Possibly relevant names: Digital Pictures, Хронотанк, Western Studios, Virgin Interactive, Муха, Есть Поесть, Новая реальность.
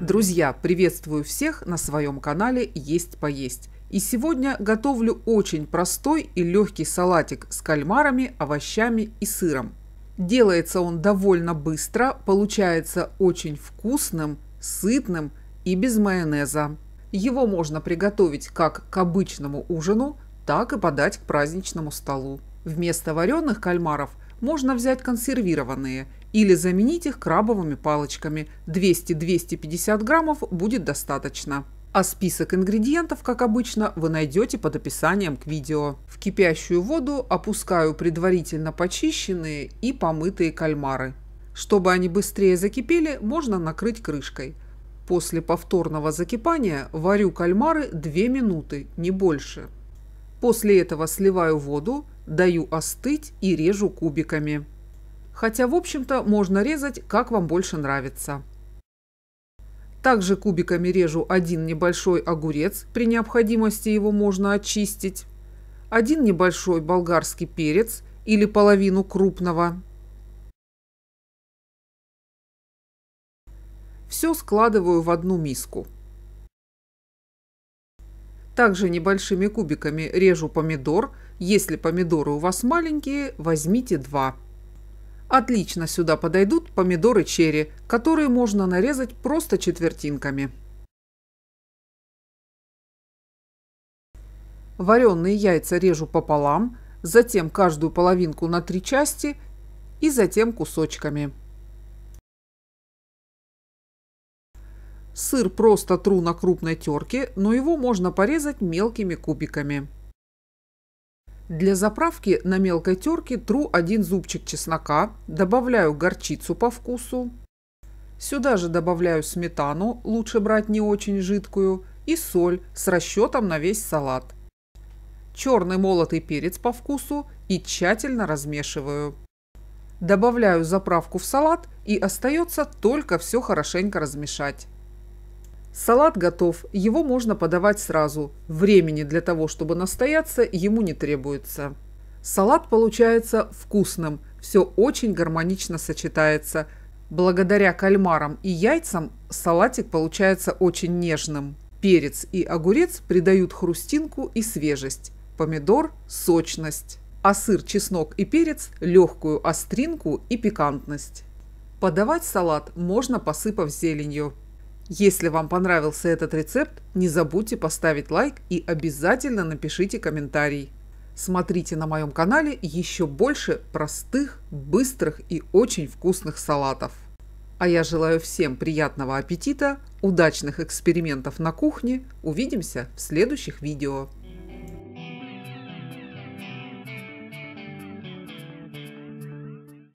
Друзья, приветствую всех на своем канале «Есть Поесть». И сегодня готовлю очень простой и легкий салатик с кальмарами, овощами и сыром. Делается он довольно быстро, получается очень вкусным, сытным и без майонеза. Его можно приготовить как к обычному ужину, так и подать к праздничному столу. Вместо вареных кальмаров можно взять консервированные или заменить их крабовыми палочками. 200-250 граммов будет достаточно. А список ингредиентов, как обычно, вы найдете под описанием к видео. В кипящую воду опускаю предварительно почищенные и помытые кальмары. Чтобы они быстрее закипели, можно накрыть крышкой. После повторного закипания варю кальмары 2 минуты, не больше. После этого сливаю воду, даю остыть и режу кубиками. Хотя, в общем-то, можно резать, как вам больше нравится. Также кубиками режу один небольшой огурец, при необходимости его можно очистить, один небольшой болгарский перец или половину крупного. Все складываю в одну миску. Также небольшими кубиками режу помидор. Если помидоры у вас маленькие, возьмите 2. Отлично сюда подойдут помидоры черри, которые можно нарезать просто четвертинками. Вареные яйца режу пополам, затем каждую половинку на 3 части и затем кусочками. Сыр просто тру на крупной терке, но его можно порезать мелкими кубиками. Для заправки на мелкой терке тру 1 зубчик чеснока, добавляю горчицу по вкусу. Сюда же добавляю сметану, лучше брать не очень жидкую, и соль с расчетом на весь салат. Черный молотый перец по вкусу и тщательно размешиваю. Добавляю заправку в салат и остается только все хорошенько размешать. Салат готов, его можно подавать сразу, времени для того, чтобы настояться, ему не требуется. Салат получается вкусным, все очень гармонично сочетается. Благодаря кальмарам и яйцам салатик получается очень нежным. Перец и огурец придают хрустинку и свежесть, помидор – сочность, а сыр, чеснок и перец – легкую остринку и пикантность. Подавать салат можно, посыпав зеленью. Если вам понравился этот рецепт, не забудьте поставить лайк и обязательно напишите комментарий. Смотрите на моем канале еще больше простых, быстрых и очень вкусных салатов. А я желаю всем приятного аппетита, удачных экспериментов на кухне. Увидимся в следующих видео.